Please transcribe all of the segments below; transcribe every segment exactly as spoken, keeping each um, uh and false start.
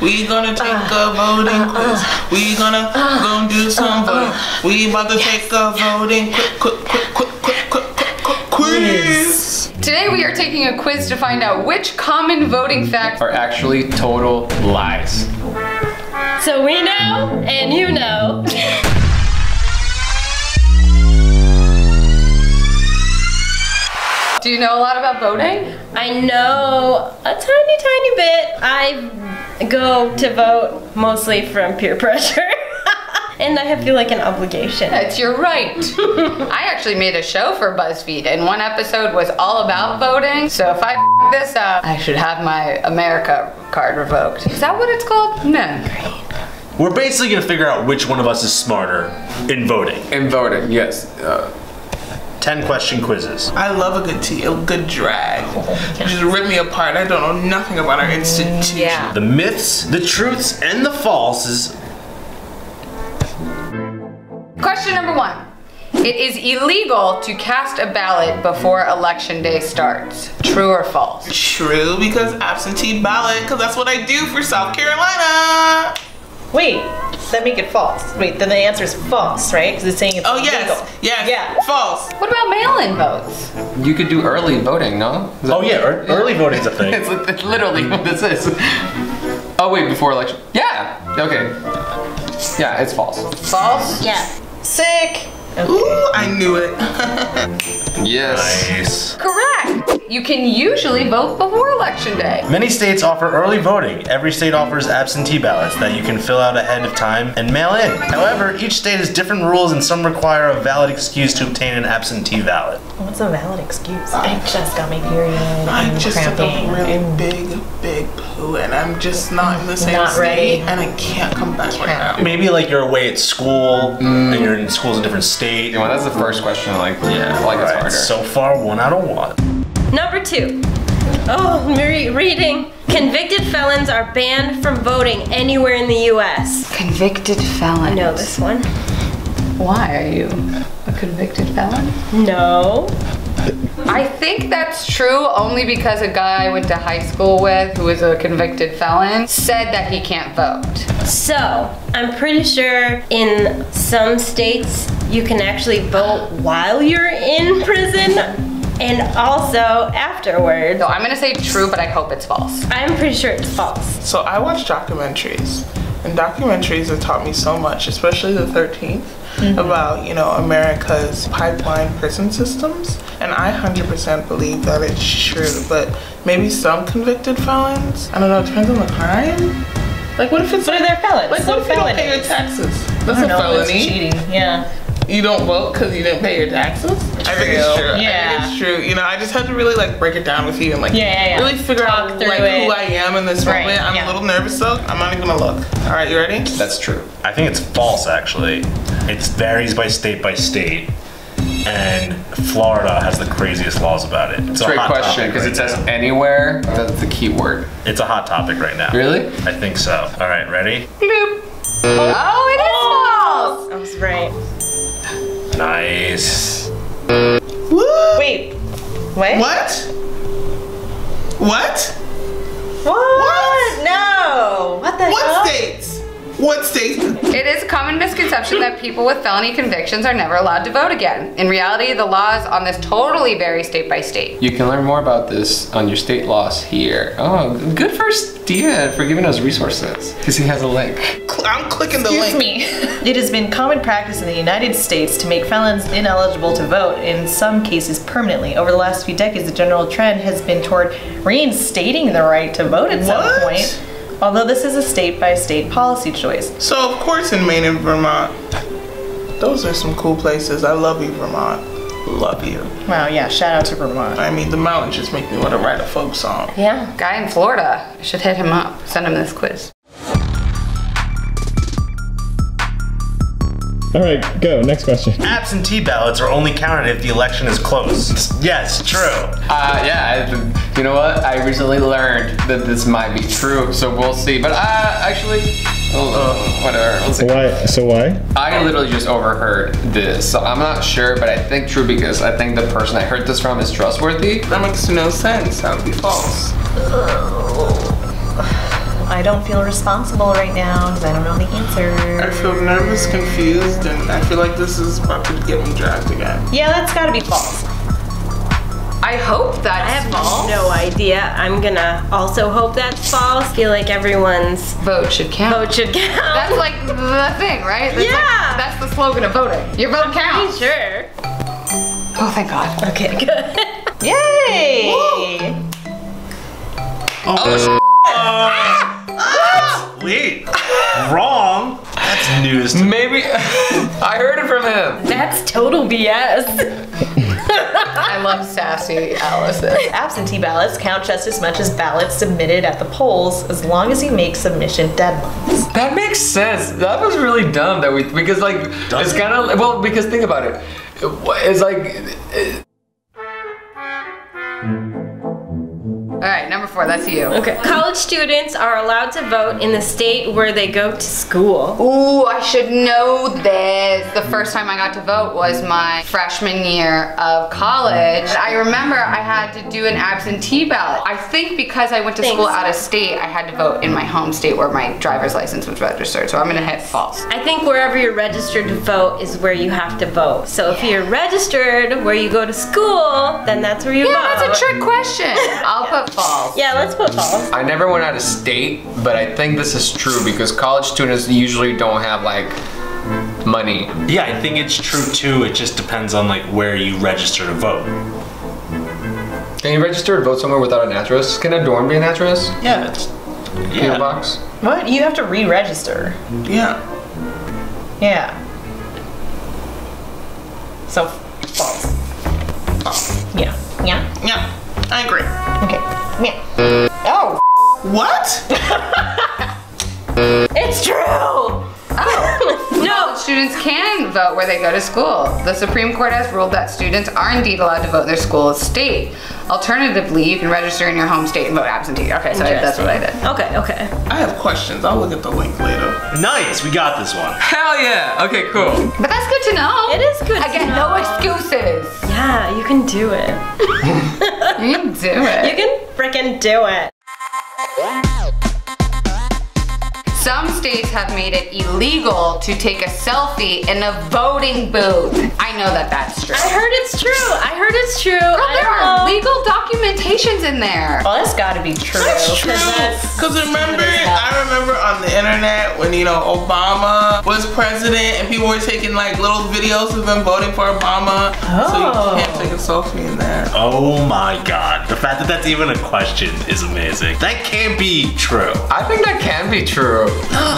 We gonna take uh, a voting uh, quiz. Uh, we gonna uh, go do some uh, voting. Uh, we about to yes, take a voting yes, quick, quick, quick, quick, quick, quick, quiz. Today we are taking a quiz to find out which common voting facts are actually total lies. So we know, and you know. Do you know a lot about voting? I know a tiny, tiny bit. I go to vote mostly from peer pressure. And I feel like an obligation. That's your right. I actually made a show for BuzzFeed, and one episode was all about voting. So if I f this up, I should have my America card revoked. Is that what it's called? No. We're basically gonna figure out which one of us is smarter in voting. In voting, yes. Uh, ten question quizzes. I love a good tea, a good drag. Just rip me apart. I don't know nothing about our institution. Yeah. The myths, the truths, and the falses. Question number one. It is illegal to cast a ballot before election day starts. True or false? True, because absentee ballot, because that's what I do for South Carolina. Wait, does that make it false? Wait, then the answer is false, right? Because it's saying it's oh, illegal. Yes, yes, yeah, false. What about mail-in votes? You could do early voting, no? Oh yeah, er early voting's a thing. It's, it's literally what this is. Oh wait, before election. Yeah, okay. Yeah, it's false. False? Yeah. Sick. Okay. Ooh, I knew it. Yes. Nice. Correct. You can usually vote before election day. Many states offer early voting. Every state offers absentee ballots that you can fill out ahead of time and mail in. However, each state has different rules and some require a valid excuse to obtain an absentee ballot. What's a valid excuse? I just got my period. I just took a really big, big poo and I'm just not in the same not state ready. And I can't come back can't. right now. Maybe like you're away at school mm. and you're in school's a different state. Well, that's the first question. Like, yeah, like right. It's harder. So far, one out of one. Number two. Oh, re reading. Convicted felons are banned from voting anywhere in the U S. Convicted felons. I know this one. Why are you a convicted felon? No. I think that's true only because a guy I went to high school with who was a convicted felon said that he can't vote. So, I'm pretty sure in some states you can actually vote while you're in prison and also afterwards. So I'm gonna say true, but I hope it's false. I'm pretty sure it's false. So I watch documentaries, and documentaries have taught me so much, especially the thirteenth. Mm-hmm. About, you know, America's pipeline prison systems, and I one hundred percent believe that it's true, but maybe some convicted felons, I don't know, it depends on the crime. Like what if it's like, they're felons? Like what, what if you don't pay your taxes? That's a know, felony. Cheating. Yeah. You don't vote because you didn't pay your taxes? True. I think it's true. Yeah. I think it's true. You know, I just had to really like break it down with you and like yeah, yeah, yeah. really figure Talk out like it. who I am in this right. moment. I'm yeah. a little nervous though. I'm not even gonna look. All right, you ready? That's true. I think it's false actually. It varies by state by state. And Florida has the craziest laws about it. It's Great a hot question, because right it says now. anywhere. That's the key word. It's a hot topic right now. Really? I think so. All right, ready? Bloop. Oh, it is oh. false! I was right. Nice. Woo. Wait. What? What? What? What? What? No. What the what hell? What states? What state? It is a common misconception that people with felony convictions are never allowed to vote again. In reality, the laws on this totally vary state by state. You can learn more about this on your state laws here. Oh, good for Steven for giving us resources, because he has a link. I'm clicking the Excuse link. Excuse me. It has been common practice in the United States to make felons ineligible to vote, in some cases permanently. Over the last few decades, the general trend has been toward reinstating the right to vote at what? some point. Although this is a state-by-state policy choice. So, of course, in Maine and Vermont, those are some cool places. I love you, Vermont. Love you. Wow, yeah, shout out to Vermont. I mean, the mountains just make me want to write a folk song. Yeah, guy in Florida. I should hit him up, send him this quiz. All right, go, next question. Absentee ballots are only counted if the election is close. Yes, true. Uh, yeah, you know what? I recently learned that this might be true, so we'll see. But uh, actually, oh, whatever, we'll see. Why, so why? I literally just overheard this, so I'm not sure, but I think true because I think the person I heard this from is trustworthy. That makes no sense, that would be false. I don't feel responsible right now because I don't know the answer. I feel nervous, confused, and I feel like this is about to get me dragged again. Yeah, that's gotta be false. I hope that's I have false. No idea. I'm gonna also hope that's false. I feel like everyone's vote should count. Vote should count. That's like the thing, right? That's yeah. Like, that's the slogan of voting. Your vote I'm counts. Pretty sure. Oh, thank God. Okay, good. Yay! Whoa. Oh, oh sh uh, ah! What? Wait. Wrong. That's news to Maybe. I heard it from him. That's total B S. I love sassy Allison. Absentee ballots count just as much as ballots submitted at the polls as long as you make submission deadlines. That makes sense. That was really dumb that we, because like, Does it's it? kind of, well, because think about it. It's like. It, All right, number four, that's you. Okay. College students are allowed to vote in the state where they go to school. Ooh, I should know this. The first time I got to vote was my freshman year of college. I remember I had to do an absentee ballot. I think because I went to Thanks. school out of state, I had to vote in my home state where my driver's license was registered, so I'm gonna hit false. I think wherever you're registered to vote is where you have to vote. So if you're registered where you go to school, then that's where you yeah, vote. Yeah, that's a trick question. I'll put false. Yeah, let's put false. I never went out of state, but I think this is true because college students usually don't have like money. Yeah, I think it's true too. It just depends on like where you register to vote. Can you register to vote somewhere without an address? Can a dorm be an address? Yeah. It's, yeah. P O box? What? You have to re-register. Yeah. Yeah. So false. False. Yeah. Yeah. Yeah. I agree. Okay. Yeah. Oh. What? It's true. Oh. No. Students can vote where they go to school. The Supreme Court has ruled that students are indeed allowed to vote in their school state. Alternatively, you can register in your home state and vote absentee. Okay, so that's what I did. Okay, okay. I have questions. I'll look at the link later. Nice. We got this one. Hell yeah. Okay, cool. But that's good to know. It is good Again, to know. Again, no excuses. Yeah, you can do it. You can do it. You can frickin' do it. Some states have made it illegal to take a selfie in a voting booth. I know that that's true. I heard it's true. I heard it's true. Girl, there are legal documentations in there. Well, that's gotta be true. That's true. Because remember, I remember on the internet when, you know, Obama was president and people were taking like little videos of them voting for Obama. Oh. So you can't take a selfie in there. Oh my God. The fact that that's even a question is amazing. That can't be true. I think that can be true.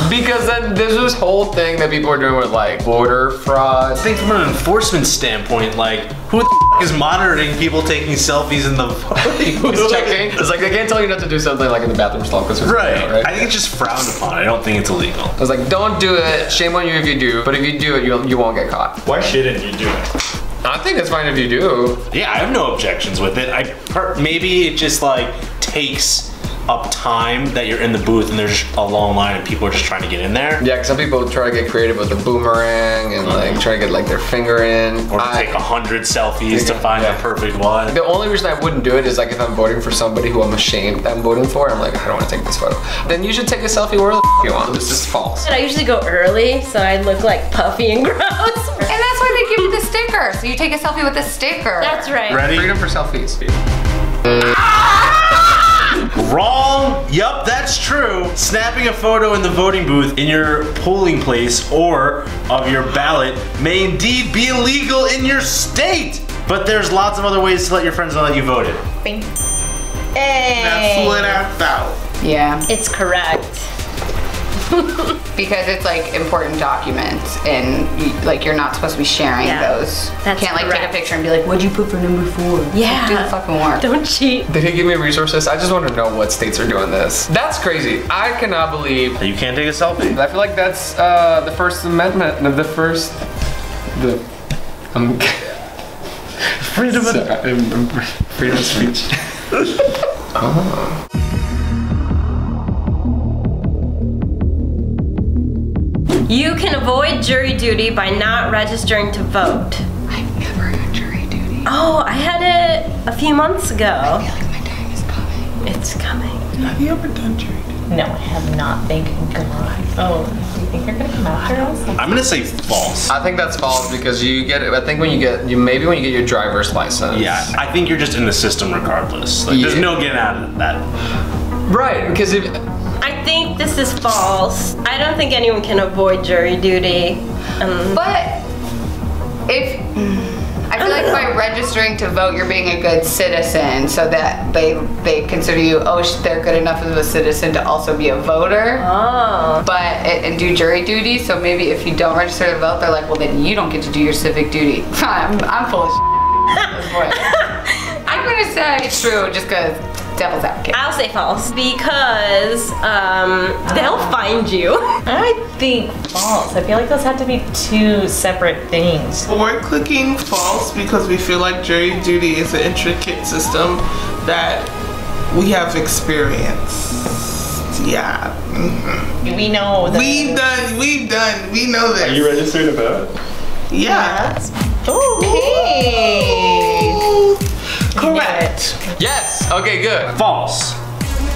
Because then there's this whole thing that people are doing with like voter fraud. I think from an enforcement standpoint, like who the f is monitoring people taking selfies in the voting? Who's checking? It's like they can't tell you not to do something like in the bathroom stall because right. Out, right. I think it's just frowned upon. I don't think it's illegal. It's like don't do it. Shame on you if you do. But if you do it, you you won't get caught. Why shouldn't you do it? I think it's fine if you do. Yeah, I have no objections with it. I per maybe it just like takes up time that you're in the booth and there's a long line and people are just trying to get in there. Yeah, some people try to get creative with the boomerang and like try to get like their finger in. Or to I, take a hundred selfies to find yeah. the perfect one. The only reason I wouldn't do it is like if I'm voting for somebody who I'm ashamed that I'm voting for, I'm like, I don't want to take this photo. Then you should take a selfie where the f you want. This is false. And I usually go early, so I look like puffy and gross. And that's why they give you the sticker. So you take a selfie with a sticker. That's right. Ready? Freedom for selfies. Wrong. Yup, that's true. Snapping a photo in the voting booth in your polling place or of your ballot may indeed be illegal in your state. But there's lots of other ways to let your friends know that you voted. Bing. Hey. That's what I thought. Yeah. It's correct. Because it's like important documents and you, like you're not supposed to be sharing yeah, those. That's you can't like correct. Take a picture and be like, what'd you put for number four? Yeah. Do the fucking work. Don't cheat. Did he give me resources? I just want to know what states are doing this. That's crazy. I cannot believe that you can't take a selfie. I feel like that's uh, the First Amendment of the first, the, um, freedom of freedom of speech. Oh. You can avoid jury duty by not registering to vote. I've never had jury duty. Oh, I had it a few months ago. I feel like my time is coming. It's coming. Have you ever done jury duty? No, I have not. Thank God. Oh, you think they're gonna come after us? I'm gonna say false. I think that's false because you get. I think when you get, you maybe when you get your driver's license. Yeah, I think you're just in the system regardless. Like, yeah. There's no getting out of that. Right, because if. I think this is false. I don't think anyone can avoid jury duty. Um, but if. I feel like by registering to vote, you're being a good citizen, so that they they consider you, oh, they're good enough of a citizen to also be a voter. Oh. But and do jury duty. So maybe if you don't register to vote, they're like, well, then you don't get to do your civic duty. I'm, I'm full of shit. I'm gonna say it's true, just cause devil's advocate. I'll say false because um, oh. they'll find you. I think false. I feel like those have to be two separate things. We're clicking false because we feel like jury duty is an intricate system that we have experienced. Yeah. Mm-hmm. We know that. We've done, we've done, we know this. Are you registered to vote? Yeah. yeah. Ooh. Hey. Ooh. Correct. Yes. Okay, good. False.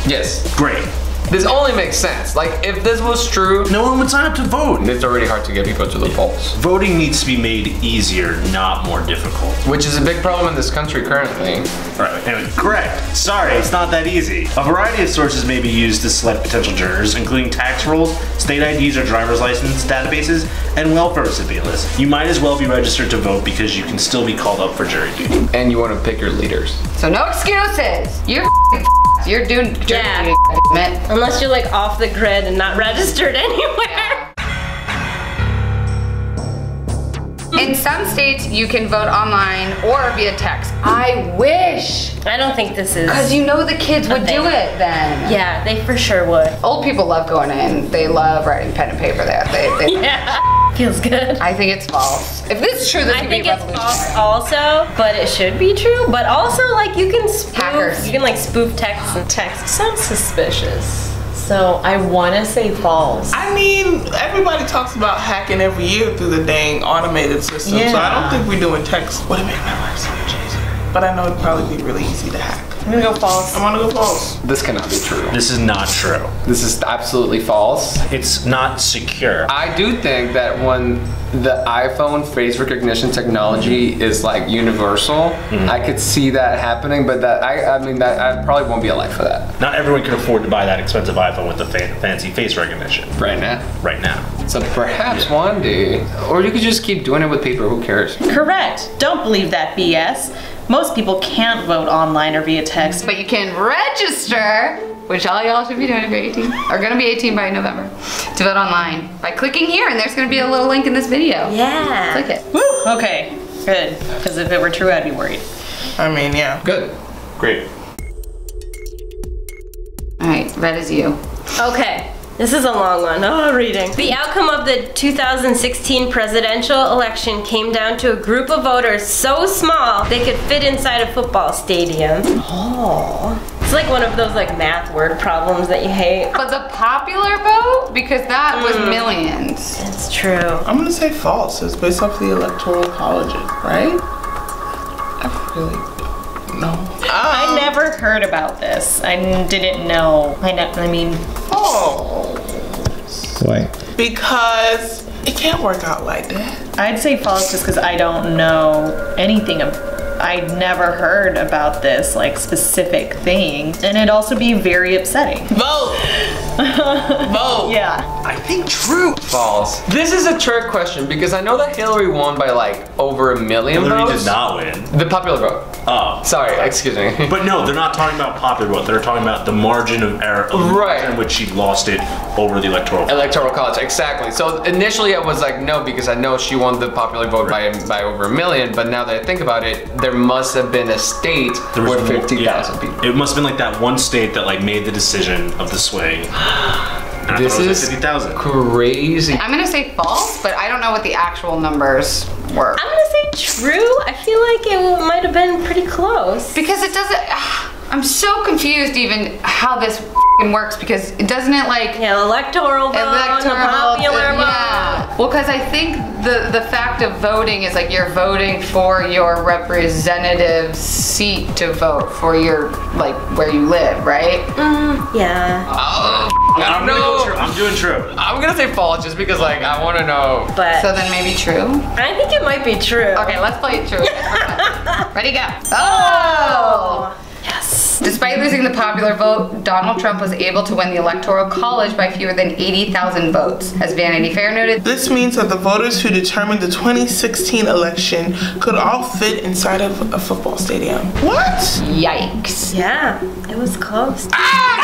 Yes. Great. This only makes sense. Like, if this was true, no one would sign up to vote. It's already hard to get people to the polls. Voting needs to be made easier, not more difficult. Which is a big problem in this country currently. Right. Anyway, correct. Sorry, it's not that easy. A variety of sources may be used to select potential jurors, including tax rolls, state I Ds or driver's license databases, and welfare surveillance. You might as well be registered to vote because you can still be called up for jury duty. And you want to pick your leaders. So no excuses. You're You're doing jury yeah. duty, man. Unless you're like off the grid and not registered anywhere. In some states, you can vote online or via text. I wish. I don't think this is. Because you know the kids would thing. do it then. Yeah, they for sure would. Old people love going in. They love writing pen and paper there. They, they yeah. Feels good. I think it's false. If this is true, this I would think be it's false also, but it should be true. But also, like, you can spoof. Hackers. You can like spoof text and text. Sounds suspicious. So I want to say false. I mean, everybody talks about hacking every year through the dang automated system, yeah. so I don't think we're doing text. Would it make my life so much easier? But I know it'd probably be really easy to hack. I'm gonna go false. I'm gonna go false. This cannot be true. This is not true. This is absolutely false. It's not secure. I do think that when the iPhone face recognition technology mm-hmm. is like universal, mm-hmm. I could see that happening, but that I, I mean, that I probably won't be alive for that. Not everyone can afford to buy that expensive iPhone with the fa fancy face recognition. Right now. Right now. So perhaps yeah. one day, or you could just keep doing it with paper, who cares? Correct. Don't believe that B S. Most people can't vote online or via text. But you can register, which all y'all should be doing if you're eighteen, are gonna be eighteen by November, to vote online by clicking here, and there's gonna be a little link in this video. Yeah. Click it. Woo, okay, good. Because if it were true, I'd be worried. I mean, yeah. Good. Great. All right, red is you. Okay. This is a long one. Oh, reading. The outcome of the two thousand sixteen presidential election came down to a group of voters so small they could fit inside a football stadium. Oh. It's like one of those like math word problems that you hate. But the popular vote? Because that mm. was millions. That's true. I'm gonna say false. It's based off the Electoral College, right? I really. No. Um, I never heard about this. I didn't know. I, ne I mean. Oh. Why? Because it can't work out like that. I'd say false just because I don't know anything. Of, I'd never heard about this like specific thing. And it'd also be very upsetting. Vote. Vote. Yeah. I think true. False. This is a trick question because I know that Hillary won by like over a million Hillary votes. Hillary did not win. The popular vote. Oh. Sorry, excuse me. But no, they're not talking about popular vote. They're talking about the margin of error right. in which she lost it over the electoral college. Electoral college, exactly. So initially I was like, no, because I know she won the popular vote right. by by over a million, but now that I think about it, there must have been a state there was where fifty thousand yeah. people. It must have been like that one state that like made the decision of the swing. This is like crazy. I'm gonna say false, but I don't know what the actual numbers were. I'm gonna say true. I feel like it might have been pretty close. Because it doesn't, uh, I'm so confused even how this works because it doesn't it like- Yeah, electoral vote, electoral, popular vote. Yeah. Well, because I think the, the fact of voting is like you're voting for your representative seat to vote for your, like, where you live, right? Mm, yeah. Oh, I don't know. Go I'm doing true. I'm going to say false just because, like, I want to know. But so then maybe true? I think it might be true. Okay, let's play it true. Ready, go. Oh! Yes. Despite losing the popular vote, Donald Trump was able to win the Electoral College by fewer than eighty thousand votes. As Vanity Fair noted, this means that the voters who determined the twenty sixteen election could all fit inside of a football stadium. What? Yikes. Yeah, it was close. Ah!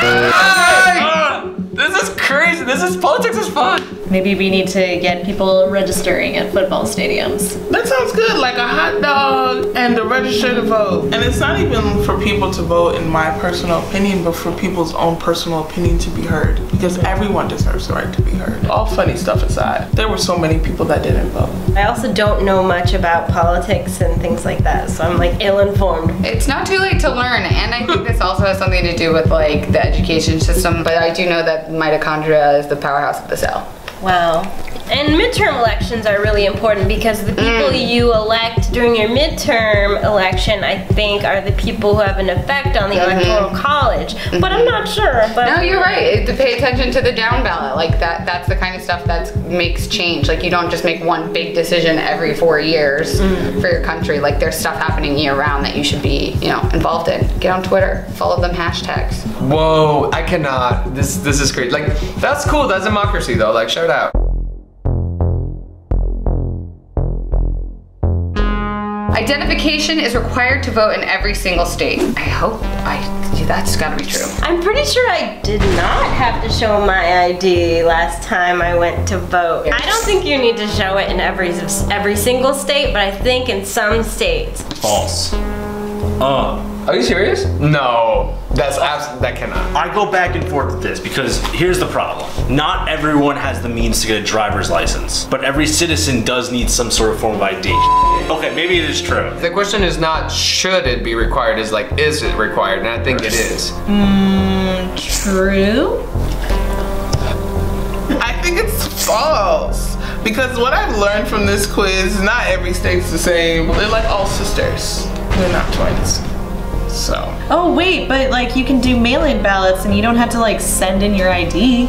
Ah! This is crazy. This is politics is fun. Maybe we need to get people registering at football stadiums. That sounds good, like a hot dog and a register to vote. And it's not even for people to vote in my personal opinion, but for people's own personal opinion to be heard. Because everyone deserves the right to be heard. All funny stuff aside, there were so many people that didn't vote. I also don't know much about politics and things like that, so I'm like ill-informed. It's not too late to learn, and I think this also has something to do with like the education system, but I do know that mitochondria is the powerhouse of the cell. Wow. And midterm elections are really important because the people mm. you elect during your midterm election, I think, are the people who have an effect on the mm-hmm. Electoral College. Mm-hmm. But I'm not sure. But no, you're right. To pay attention to the down ballot. Like that, that's the kind of stuff that makes change. Like you don't just make one big decision every four years mm. for your country. Like there's stuff happening year round that you should be, you know, involved in. Get on Twitter. Follow them hashtags. Whoa, I cannot. This this is great. Like that's cool. That's democracy though. Like shout out. Identification is required to vote in every single state. I hope I, that's gotta be true. I'm pretty sure I did not have to show my I D last time I went to vote. I don't think you need to show it in every, every single state, but I think in some states. False. Uh. Are you serious? No, that's absolutely, that cannot. I go back and forth with this because here's the problem. Not everyone has the means to get a driver's license, but every citizen does need some sort of form of I D. Okay, maybe it is true. The question is not should it be required, it's like, is it required? And I think it is. Mm, true? I think it's false. Because what I've learned from this quiz, not every state's the same. They're like all sisters. They're not twins. So. Oh wait, but like you can do mail-in ballots and you don't have to like send in your I D.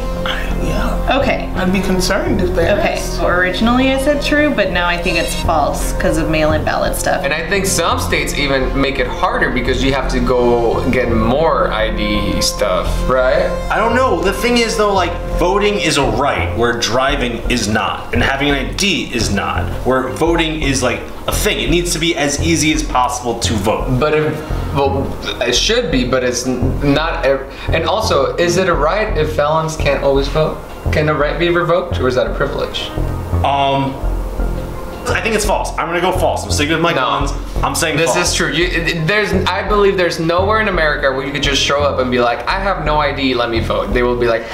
Yeah. Okay. I'd be concerned if they Okay, asked. Originally I said true, but now I think it's false because of mail-in ballot stuff. And I think some states even make it harder because you have to go get more I D stuff, right? I don't know. The thing is though, like voting is a right where driving is not. And having an I D is not. Where voting is like a thing. It needs to be as easy as possible to vote. But if, well, it should be, but it's not. And also, is it a right if felons can't always vote? Can a right be revoked, or is that a privilege? Um, I think it's false. I'm gonna go false. I'm sticking with my guns. No. I'm saying this false. Is true. You, there's, I believe there's nowhere in America where you could just show up and be like, I have no I D, let me vote. They will be like,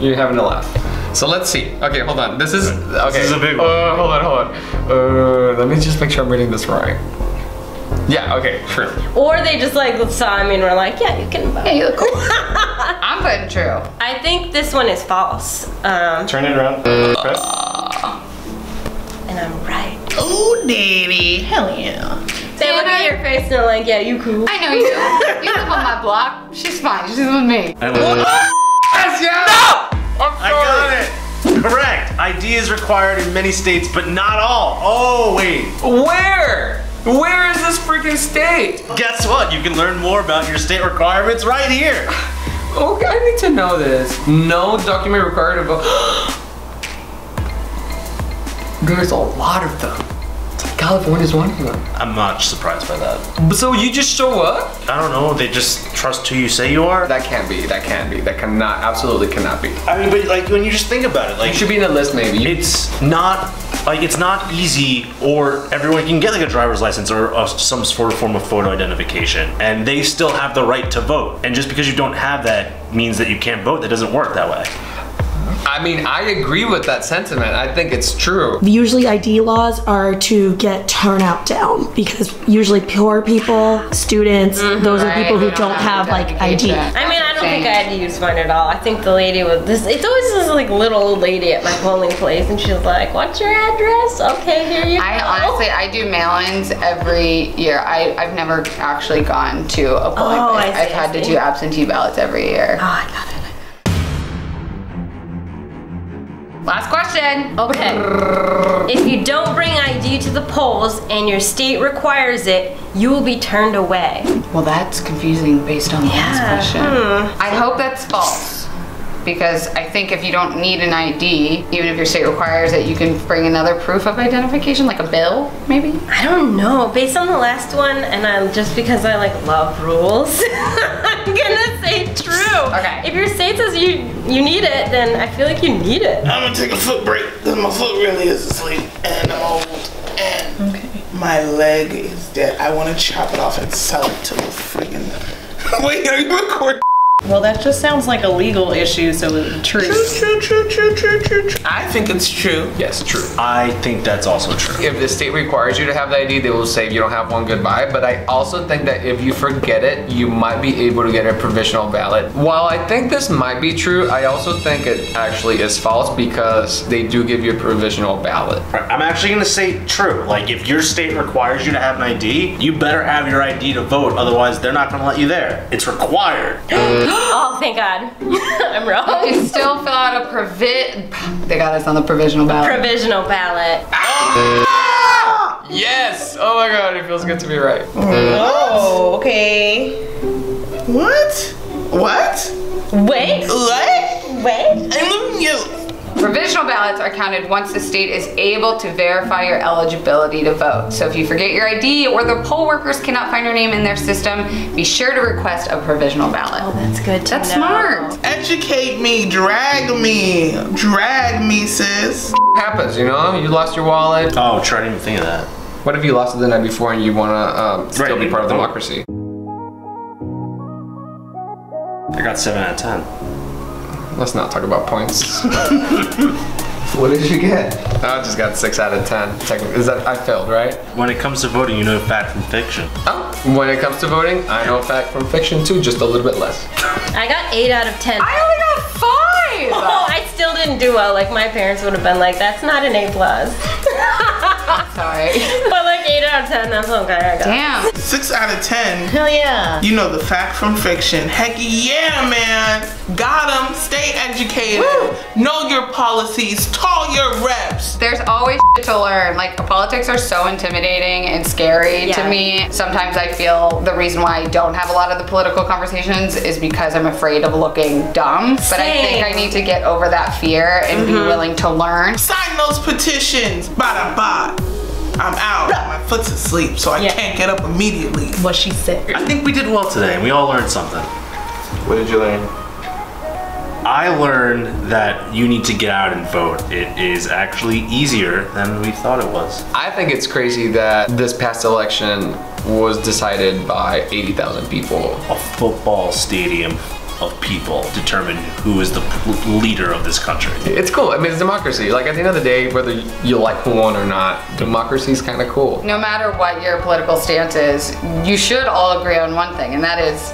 you're having a laugh. So let's see. Okay, hold on. This is okay. This is a big one. Uh, hold on, hold on. Uh, let me just make sure I'm reading this right. Yeah. Okay. True. Or they just like saw I me and were like, yeah, you can vote. Yeah, you look cool. I'm putting true. I think this one is false. Um, Turn it around. Uh, and I'm right. Oh, baby. Hell yeah. They look at your face and they're like, yeah, you cool. I know you. You live on my block. She's fine. She's with me. I love yes, yeah. No. I got it. Correct. I D is required in many states, but not all. Oh, wait. Where? Where is this freaking state? Guess what? You can learn more about your state requirements right here. Okay, I need to know this. No document required to vote. There's a lot of them. California's one of them. I'm not surprised by that. So you just show up? I don't know, they just trust who you say you are? That can't be, that can't be, that cannot, absolutely cannot be. I mean, but like when you just think about it, like- You should be in a list maybe. It's not, like it's not easy or everyone can get like a driver's license or uh, some sort of form of photo identification and they still have the right to vote. And just because you don't have that means that you can't vote, that doesn't work that way. I mean, I agree with that sentiment. I think it's true. Usually I D laws are to get turnout down because usually poor people, students, mm-hmm, those right. are people who don't, don't have, have like I D. That. I mean, I don't Same. think I D was fine at all. I think the lady with this, it's always this like little old lady at my polling place and she's like, what's your address? Okay, here you I, go. I honestly, I do mail-ins every year. I, I've never actually gone to a polling oh, place. See, I've had to do absentee ballots every year. Oh, I got it. Last question. Okay. If you don't bring I D to the polls and your state requires it, you will be turned away. Well, that's confusing based on the yeah. last question. Hmm. I hope that's false, because I think if you don't need an I D, even if your state requires it, you can bring another proof of identification, like a bill, maybe? I don't know. Based on the last one, and I, just because I like love rules, I'm gonna say true. Okay. If your state says you you need it, then I feel like you need it. I'm gonna take a foot break, because my foot really is asleep, and I'm old, and okay. my leg is dead. I wanna chop it off and sell it to the freaking... Wait, are you recording? Well, that just sounds like a legal issue, so it's true. True, true, true, true, true, true. I think it's true. Yes, true. I think that's also true. If the state requires you to have the I D, they will say if you don't have one, goodbye. But I also think that if you forget it, you might be able to get a provisional ballot. While I think this might be true, I also think it actually is false because they do give you a provisional ballot. I'm actually going to say true. Like, if your state requires you to have an I D, you better have your I D to vote. Otherwise, they're not going to let you there. It's required. Um, Oh, thank God. I'm wrong. You still fill out a provi- They got us on the provisional ballot. Provisional ballot. Ah! Yes! Oh my God, it feels good to be right. Oh, okay. What? What? Wait. What? Wait. I love you. Provisional ballots are counted once the state is able to verify your eligibility to vote. So if you forget your I D or the poll workers cannot find your name in their system, be sure to request a provisional ballot. Oh, that's good to That's know. smart. Educate me, drag me, drag me, sis. Happens, you know? You lost your wallet. Oh, try to even think of that. What if you lost it the night before and you want to um, still right. be part of democracy? I got seven out of ten. Let's not talk about points. What did you get? I just got six out of ten. Technically, is that, I failed, right? When it comes to voting, you know fact from fiction. Oh, when it comes to voting, I know fact from fiction too, just a little bit less. I got eight out of ten. I only got five! Oh, I still didn't do well. Like, my parents would have been like, that's not an A plus. Sorry. But like eight out of ten, that's okay, I got Damn. It. six out of ten. Hell yeah. You know the fact from fiction. Heck yeah, man. Got 'em. Stay educated. Woo. Know your policies. Call your reps. There's always shit to learn. Like, politics are so intimidating and scary yeah. to me. Sometimes I feel the reason why I don't have a lot of the political conversations is because I'm afraid of looking dumb. Same. But I think I need to get over that fear and mm-hmm. be willing to learn. Sign those petitions. Ba-da-ba. I'm out. My foot's asleep, so I yeah. can't get up immediately. What she said. I think we did well today, and we all learned something. What did you learn? I learned that you need to get out and vote. It is actually easier than we thought it was. I think it's crazy that this past election was decided by eighty thousand people. A football stadium of people determine who is the leader of this country. It's cool. I mean, it's democracy. Like, at the end of the day, whether you like one or not, democracy is kind of cool. No matter what your political stance is, you should all agree on one thing, and that is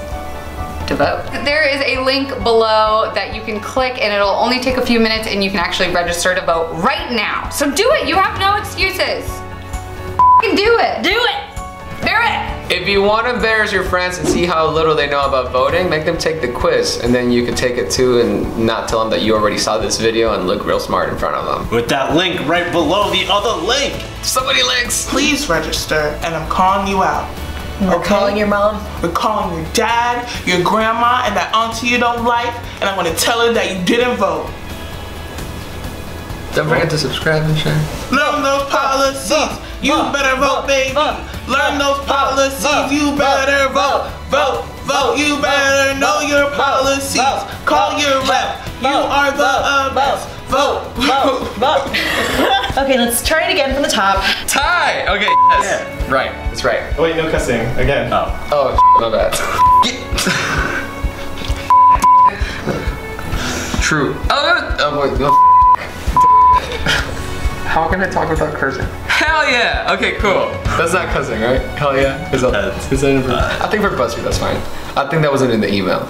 to vote. There is a link below that you can click, and it'll only take a few minutes, and you can actually register to vote right now. So do it. You have no excuses. F***ing do it. Do it. Do it! If you want to embarrass your friends and see how little they know about voting, make them take the quiz, and then you can take it too and not tell them that you already saw this video and look real smart in front of them. With that link right below the other link. So many links. Please register, and I'm calling you out. We're okay? calling your mom. We're calling your dad, your grandma, and that auntie you don't like, and I'm going to tell her that you didn't vote. Don't forget to subscribe and share. Learn those policies. You better vote, baby. Learn those policies. You better vote. Vote, vote. You better know your policies. Call your rep. You are the uh, best. Vote, vote, vote. Okay, let's try it again from the top. Tie. Okay, yes. Yeah. Right, that's right. Oh, wait, no cussing. Again. Oh. Oh, my bad. true. Uh, oh wait, no. How can I talk without cursing? Hell yeah! Okay, cool. That's not cussing, right? Hell yeah. Is that, is that in, I think for BuzzFeed that's fine. I think that wasn't in the email.